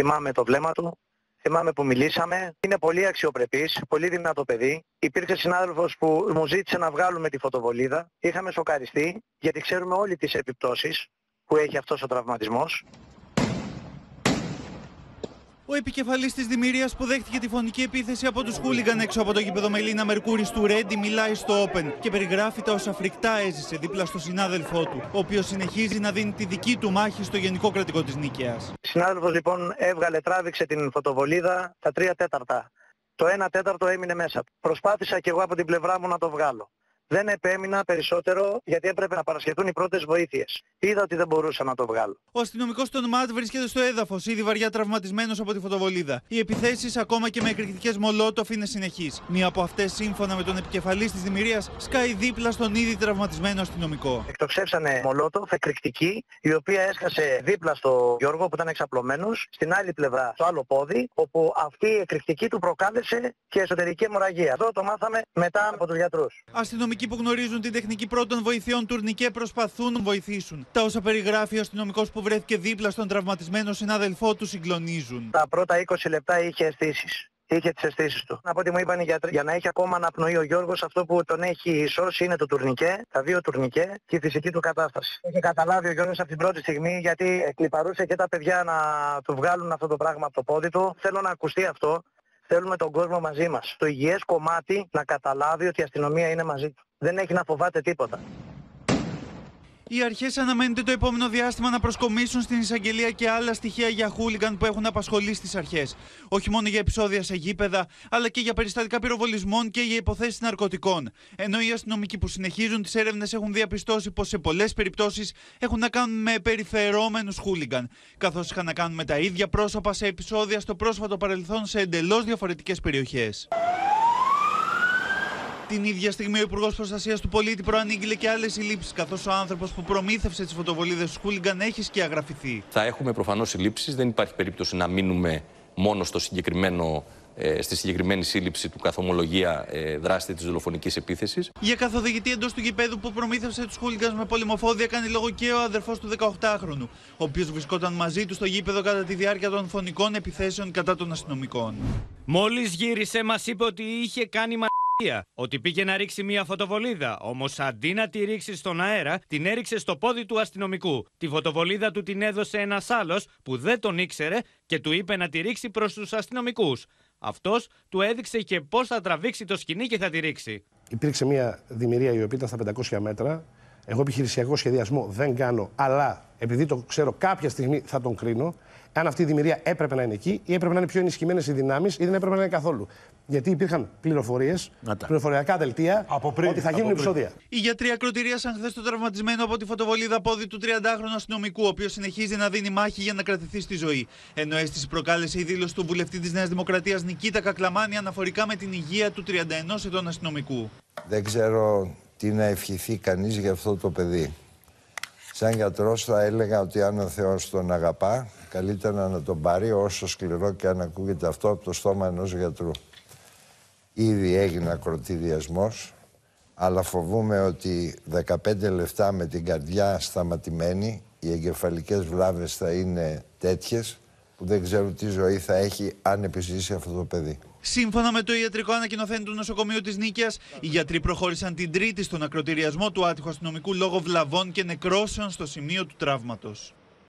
θυμάμαι το βλέμμα του, θυμάμαι που μιλήσαμε. Είναι πολύ αξιοπρεπής, πολύ δυνατό παιδί. Υπήρξε συνάδελφος που μου ζήτησε να βγάλουμε τη φωτοβολίδα. Είχαμε σοκαριστεί, γιατί ξέρουμε όλοι τις επιπτώσεις που έχει αυτός ο τραυματισμός. Ο επικεφαλής της Δημιουργίας που δέχτηκε τη φωνική επίθεση από τους χούλιγκαν έξω από το γήπεδο Μελίνα Μερκούρη του Ρέντι μιλάει στο Open και περιγράφει τα όσα φρικτά έζησε δίπλα στο συνάδελφό του, ο οποίος συνεχίζει να δίνει τη δική του μάχη στο Γενικό Κρατικό της Νίκαιας. Ο συνάδελφος λοιπόν τράβηξε την φωτοβολίδα τα 3/4. Το 1/4 έμεινε μέσα. Προσπάθησα κι εγώ από την πλευρά μου να το βγάλω. Δεν επέμεινα περισσότερο γιατί έπρεπε να παρασχεθούν οι πρώτες βοήθειες. Είδα ότι δεν μπορούσα να το βγάλω. Ο αστυνομικός των ΜΑΤ βρίσκεται στο έδαφος, ήδη βαριά τραυματισμένος από τη φωτοβολίδα. Οι επιθέσεις, ακόμα και με εκρηκτικές μολότοφ, είναι συνεχείς. Μία από αυτές, σύμφωνα με τον επικεφαλής της Δημιουργίας, σκάει δίπλα στον ήδη τραυματισμένο αστυνομικό. Εκτοξεύσανε μολότοφ, εκρηκτική, η οποία έσκασε δίπλα στο Γιώργο που ήταν εξαπλωμένος, στην άλλη πλευρά, στο άλλο πόδι, όπου αυτή η εκρηκτική του προκάλεσε και εσωτερική αιμορραγία. Αυτό το μάθαμε μετά από τους γιατρούς. Που γνωρίζουν την τεχνική πρώτων βοηθειών τουρνικέ προσπαθούν να βοηθήσουν. Τα όσα περιγράφει ο αστυνομικός που βρέθηκε δίπλα στον τραυματισμένο συνάδελφό του συγκλονίζουν. Τα πρώτα 20 λεπτά είχε αισθήσεις. Είχε τις αισθήσεις του. Από ό,τι μου είπαν οι γιατροί, για να έχει ακόμα αναπνοή ο Γιώργος, αυτό που τον έχει σώσει είναι το τουρνικέ, τα δύο τουρνικέ και η φυσική του κατάσταση. Έχει καταλάβει ο Γιώργος από την πρώτη στιγμή, γιατί εκλιπαρούσε και τα παιδιά να του βγάλουν αυτό το πράγμα από το πόδι του. Θέλω να ακουστεί αυτό. Θέλουμε τον κόσμο μαζί μας. Το υγιές κομμάτι να καταλάβει ότι η αστυνομία είναι μαζί του. Δεν έχει να φοβάται τίποτα. Οι αρχές αναμένεται το επόμενο διάστημα να προσκομίσουν στην εισαγγελία και άλλα στοιχεία για χούλιγκαν που έχουν απασχολήσει τις αρχές. Όχι μόνο για επεισόδια σε γήπεδα, αλλά και για περιστατικά πυροβολισμών και για υποθέσεις ναρκωτικών. Ενώ οι αστυνομικοί που συνεχίζουν τις έρευνες έχουν διαπιστώσει πως σε πολλές περιπτώσεις έχουν να κάνουν με περιφερόμενους χούλιγκαν. Καθώς είχαν να κάνουν με τα ίδια πρόσωπα σε επεισόδια στο πρόσφατο παρελθόν σε εντελώς διαφορετικές περιοχές. Την ίδια στιγμή, ο Υπουργός Προστασίας του Πολίτη προανήγγειλε και άλλες συλλήψεις, καθώς ο άνθρωπος που προμήθευσε τις φωτοβολίδες στους χούλιγκαν έχει σκιαγραφηθεί. Θα έχουμε προφανώς συλλήψεις, δεν υπάρχει περίπτωση να μείνουμε μόνο στο συγκεκριμένο. Στη συγκεκριμένη σύλληψη του καθομολογία δράστη της δολοφονικής επίθεσης. Για καθοδηγητή εντός του γηπέδου που προμήθευσε τους χούλιγκανς με πολυμοφόδια κάνει λόγο και ο αδερφός του 18χρονου, ο οποίος βρισκόταν μαζί του στο γήπεδο κατά τη διάρκεια των φωνικών επιθέσεων κατά των αστυνομικών. Μόλις γύρισε, μας είπε ότι είχε κάνει μαλακία, ότι πήγε να ρίξει μια φωτοβολίδα. Όμως αντί να τη ρίξει στον αέρα, την έριξε στο πόδι του αστυνομικού. Τη φωτοβολίδα του την έδωσε ένας άλλος που δεν τον ήξερε και του είπε να τη ρίξει προς τους αστυνομικούς. Αυτός του έδειξε και πώς θα τραβήξει το σκηνή και θα τη ρίξει. Υπήρξε μια δημιουργία η οποία ήταν στα 500 μέτρα. Εγώ επιχειρησιακό σχεδιασμό δεν κάνω, αλλά επειδή το ξέρω κάποια στιγμή θα τον κρίνω. Αν αυτή η δημιουργία έπρεπε να είναι εκεί ή έπρεπε να είναι πιο ενισχυμένες οι δυνάμεις ή δεν έπρεπε να είναι καθόλου. Γιατί υπήρχαν πληροφορίες, πληροφοριακά δελτία ότι θα γίνουν επεισόδια. Οι γιατροί ακροτηρίασαν χθες το τραυματισμένο από τη φωτοβολίδα πόδι του 30χρονου αστυνομικού, ο οποίος συνεχίζει να δίνει μάχη για να κρατηθεί στη ζωή. Ενώ αίσθηση προκάλεσε η δήλωση του βουλευτή της Νέας Δημοκρατίας Νικήτα Κακλαμάνη αναφορικά με την υγεία του 31 ετών αστυνομικού. Δεν ξέρω τι να ευχηθεί κανείς για αυτό το παιδί. Σαν γιατρός θα έλεγα ότι αν ο Θεός τον αγαπά, καλύτερα να τον πάρει, όσο σκληρό και αν ακούγεται αυτό, από το στόμα ενός γιατρού. Ήδη έγινε ακροτηριασμός, αλλά φοβούμε ότι 15 λεπτά με την καρδιά σταματημένη, οι εγκεφαλικές βλάβες θα είναι τέτοιες που δεν ξέρω τι ζωή θα έχει αν επιζήσει αυτό το παιδί. Σύμφωνα με το ιατρικό ανακοινωθέν του νοσοκομείου της Νίκαιας, οι γιατροί προχώρησαν την Τρίτη στον ακροτηριασμό του άτυχου αστυνομικού λόγω βλαβών και νεκρώσεων στο σημείο του τραύματος.